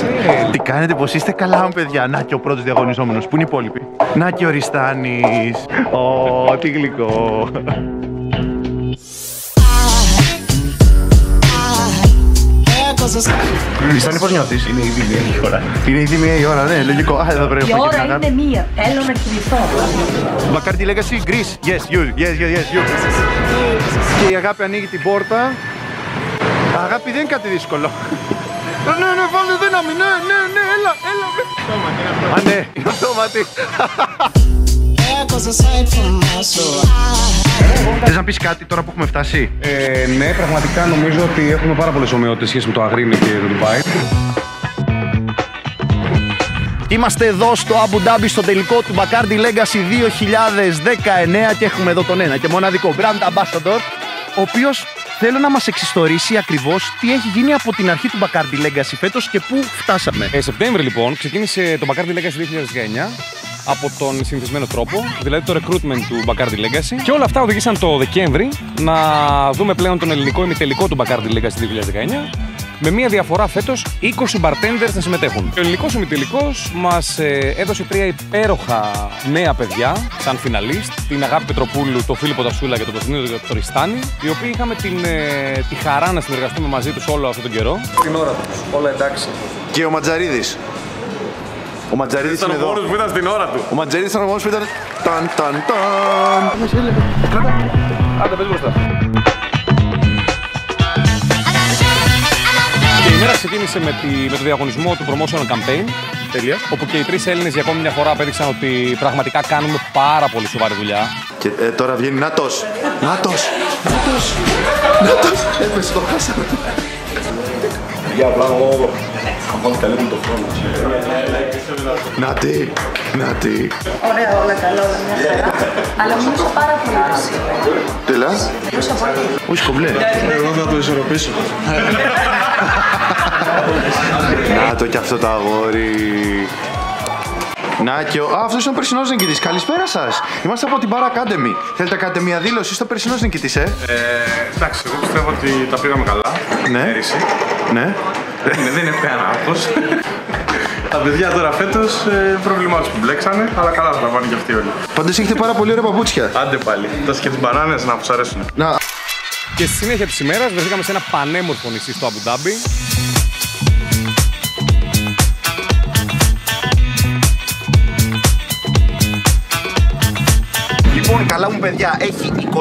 Δάρας. Τι κάνετε, πως είστε καλά, παιδιά. Να και ο πρώτος διαγωνιζόμενος. Πού είναι οι υπόλοιποι? Να και ο Ριστάνης. Ω, τι γλυκό. Ριστάνη, πώς νιώθεις? Είναι ήδη μία η ώρα. Είναι ήδη μία η ώρα, ναι, λογικό. Α, εδώ πρέπει να πω και να κάνω. Η ώρα είναι μία. Θέλω να κοιμηθώ. Bacardi Legacy, Greece. Yes, you. Yes, yes, yes, you. Και η Αγάπη ανοίγει την πόρτα. Αγάπη, δεν είναι κάτι δύσκολο. Ναι, ναι, βάλε δύναμη, ναι, ναι, ναι, έλα, έλα. Α, ναι, είναι αυτόματη. Θες να πεις κάτι τώρα που έχουμε φτάσει? Ναι, πραγματικά νομίζω ότι έχουμε πάρα πολλές ομοιότητες σχέση με το Αγρίνιο και το Ντουμπάι. Είμαστε εδώ στο Abu Dhabi στο τελικό του Bacardi Legacy 2019 και έχουμε εδώ τον ένα και μοναδικό Grand Ambassador, ο οποίος θέλω να μας εξιστορήσει ακριβώς τι έχει γίνει από την αρχή του Bacardi Legacy φέτος και πού φτάσαμε. Σεπτέμβρη λοιπόν ξεκίνησε το Bacardi Legacy 2019 από τον συνηθισμένο τρόπο, δηλαδή το recruitment του Bacardi Legacy. Και όλα αυτά οδηγήσαν το Δεκέμβρη να δούμε πλέον τον ελληνικό ημιτελικό του Bacardi Legacy 2019, με μία διαφορά φέτος 20 bartenders να συμμετέχουν. Ο ελληνικός ημιτελικός μας έδωσε τρία υπέροχα νέα παιδιά, σαν φιναλίστ, την Αγάπη Πετροπούλου, τον Φίλιππο Τασούλα και τον Κωνσταντίνο Ριστάνη, οι οποίοι είχαμε τη χαρά να συνεργαστούμε μαζί τους όλο αυτόν τον καιρό. Στην ώρα τους, όλα εντάξει. Και ο Ματζαρίδης. Ο Ματζαρίδης ήταν ο μόνος που ήταν στην ώρα του. Ο Ματζαρίδης ήταν ο μόνος που ήταν. Ταν, ταν, ταν. Σήμερα ξεκίνησε με το διαγωνισμό του Promotion Campaign. Τέλεια. Όπου και οι τρεις Έλληνες για ακόμη μια φορά απέδειξαν ότι πραγματικά κάνουμε πάρα πολύ σοβαρή δουλειά. Και τώρα βγαίνει Νάτος! Νάτος! Νάτος! Νάτος! Έπεσε, το χάσαμε. Για μπράβο! Ακόμα καλύπτουν το χρόνο. Νάτι! Νάτι! Ωραία, όλα καλά, όλα μια χαρά. Αλλά μου είσαι πάρα πολύ ρωσί. Τελά. Ούς κομπλέ. Εγώ θα το ισορροπήσω. Να το κι αυτό το αγόρι. Να και ο... Α, αυτός είναι ο περσινός νικητής. Καλησπέρα σας. Είμαστε από την Bar Academy. Θέλετε να κάνετε μια δήλωση στο περσινός νικητής, εντάξει, εγώ πιστεύω ότι τα πήγαμε καλά. Ναι. Πέρυσι. Ναι. Δεν είναι πέρα άγχος. Τα παιδιά τώρα φέτος προβλημά τους που μπλέξανε, αλλά καλά θα τα πάνε κι αυτοί όλοι. Πάντως έχετε πάρα πολύ ωραία παπούτσια. Άντε πάλι. Τας και τις μπανάνες να τους αρέσουν. Να. Και στη συνέχεια της ημέρας βρεθήκαμε σε ένα πανέμορφο νησί στο Abu Dhabi. Καλά μου παιδιά, έχει 26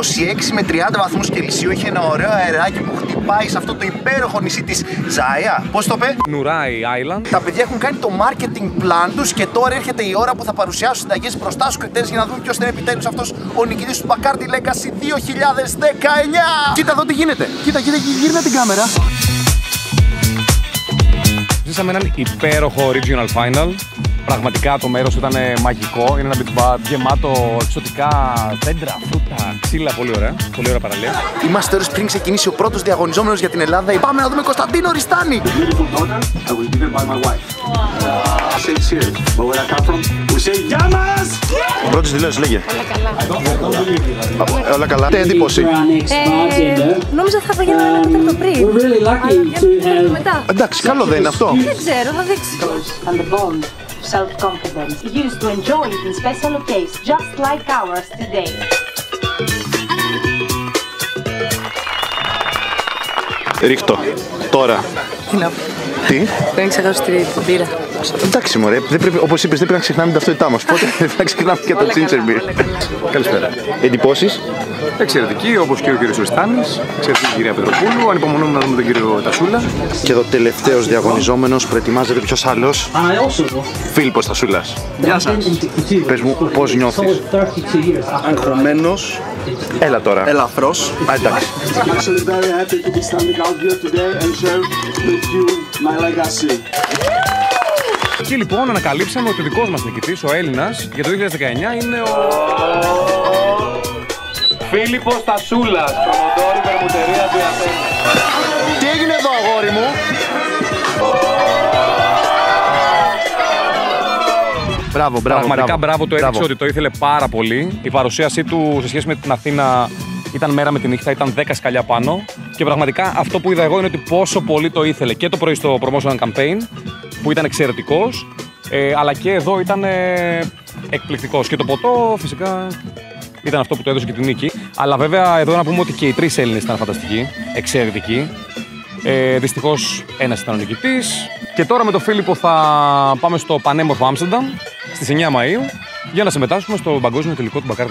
με 30 βαθμούς Κελσίου, έχει ένα ωραίο αεράκι που χτυπάει σε αυτό το υπέροχο νησί της Ζάια. Πώς το πε? Νουράι Άιλαντ. Τα παιδιά έχουν κάνει το marketing plan τους και τώρα έρχεται η ώρα που θα παρουσιάσουν συνταγές μπροστά στους κριτές για να δουν ποιος είναι επιτέλους αυτός ο νικητής του Bacardi Legacy 2019. Κοίτα εδώ τι γίνεται. Κοίτα, κοίτα, γύρνα την κάμερα. Ζήσαμε έναν υπέροχο Regional Final. Πραγματικά το μέρος ήταν μαγικό. Είναι ένα beach bar γεμάτο εξωτικά δέντρα, φρούτα, ξύλα. Πολύ ωραία. Πολύ ωραία παραλία. Είμαστε ώρες πριν ξεκινήσει ο πρώτος διαγωνιζόμενος για την Ελλάδα. Πάμε να δούμε Κωνσταντίνο Ριστάνη. Ο πρώτος δηλώσεις, λέγε. Όλα καλά. Όλα καλά. Τι εντύπωση? Νόμιζα θα έφαγε ένα τέταρτο πριν. Εντάξει, καλό δεν είναι αυτό. Δεν ξέρω, θα δείξει. Self-confidence, used to enjoy it in special occasions, just like ours today. Ρίχτω, τώρα. Τι? Δεν ξεχάσω την πύρα. Εντάξει μωρέ, όπως είπες δεν πρέπει να ξεχνάμε την ταυτότητά μας, οπότε πρέπει να ξεχνάμε και το ginger beer. Καλησπέρα. Εντυπώσεις? Εξαιρετική, όπως και ο κύριος Ριστάνης, εξαιρετική κυρία Πετροπούλου, ανυπομονούμε να δούμε τον κύριο Τασούλα. Και εδώ τελευταίος διαγωνιζόμενος, προετοιμάζεται ποιος άλλος? Φίλιππος Τασούλας. Γεια σας. Πες μου πώς νιώθεις? Αγχωμένος. Έλα τώρα. Ελαφρός. Α, εντάξει. Εκεί λοιπόν ανακαλύψαμε ότι ο δικός μας νικητής, ο Έλληνας, για το 2019 είναι ο... Φίλιππος Τασούλας, προμοντόρι βερμουτερία του Ιαπένου. Τι έγινε εδώ αγόρι μου? Μπράβο, μπράβο. Πραγματικά μπράβο, το έδειξε ότι το ήθελε πάρα πολύ. Η παρουσίασή του σε σχέση με την Αθήνα ήταν μέρα με τη νύχτα, ήταν 10 σκαλιά πάνω. Και πραγματικά αυτό που είδα εγώ είναι ότι πόσο πολύ το ήθελε και το πρωί στο Promotion Campaign που ήταν εξαιρετικός, αλλά και εδώ ήταν εκπληκτικός. Και το ποτό φυσικά ήταν αυτό που το έδωσε και την νίκη. Αλλά βέβαια εδώ να πούμε ότι και οι τρεις Έλληνες ήταν φανταστικοί, εξαιρετικοί. Δυστυχώς ένας ήταν ο νικητής. Και τώρα με τον Φίλιππο θα πάμε στο πανέμορφο Άμστερνταμ στις 9 Μαΐου για να συμμετάσχουμε στο παγκόσμιο τελικό του Bacardi Legacy 2019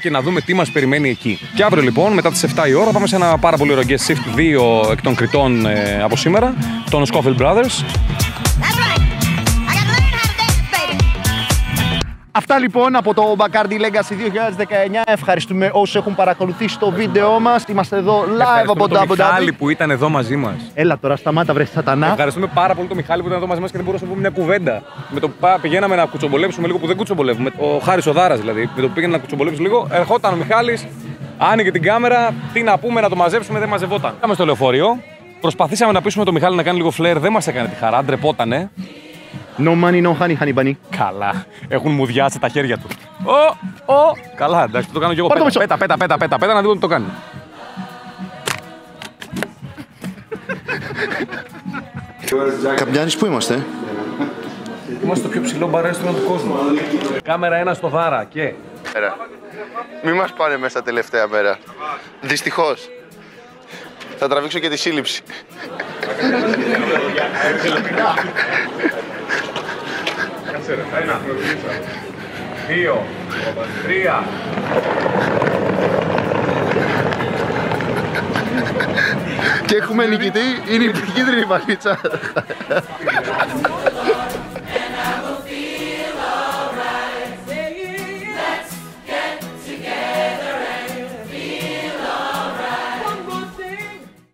και να δούμε τι μας περιμένει εκεί. Και αύριο λοιπόν, μετά τις 7 η ώρα, πάμε σε ένα πάρα πολύ ωραίο guest shift 2 εκ των κριτών από σήμερα, των Scofield Brothers. Αυτά λοιπόν από το Bacardi Legacy 2019. Ευχαριστούμε όσους έχουν παρακολουθήσει το βίντεο μας. Είμαστε εδώ live από το Abu Dhabi. Ευχαριστούμε τον Μιχάλη που ήταν εδώ μαζί μας. Έλα τώρα, σταμάτα βρε σατανά. Ευχαριστούμε πάρα πολύ τον Μιχάλη που ήταν εδώ μαζί μας και δεν μπορούσαμε να πούμε μια κουβέντα. Με το που πηγαίναμε να κουτσομπολέψουμε λίγο που δεν κουτσομπολεύουμε. Ο Χάρης ο Δάρας δηλαδή. Με το που πήγαινε να κουτσομπολέψει λίγο, ερχόταν ο Μιχάλης, άνοιγε την κάμερα. Τι να πούμε, να το μαζέψουμε, δεν μαζευόταν. Πάμε στο λεωφορείο. Προσπαθήσαμε να πείσουμε τον Μιχάλη να κάνει λίγο φλερ, δεν μας έκανε τη χαρά, ντρεπότανε. No money, no honey, honey bunny. Καλά. Έχουν μουδιάσει τα χέρια του. Καλά, εντάξει, το κάνω κι εγώ. Πέτα, να δούμε τι το κάνει. Καπιάνης, πού είμαστε? Είμαστε το πιο ψηλό μπαρέστρο του κόσμου. Κάμερα 1 στο Δάρα και... Μη μας πάνε μέσα τελευταία μέρα. Δυστυχώς. Θα τραβήξω και τη σύλληψη. Ένα, δύο, τρία. Και έχουμε νικητή, είναι η κίτρινη βαλίτσα.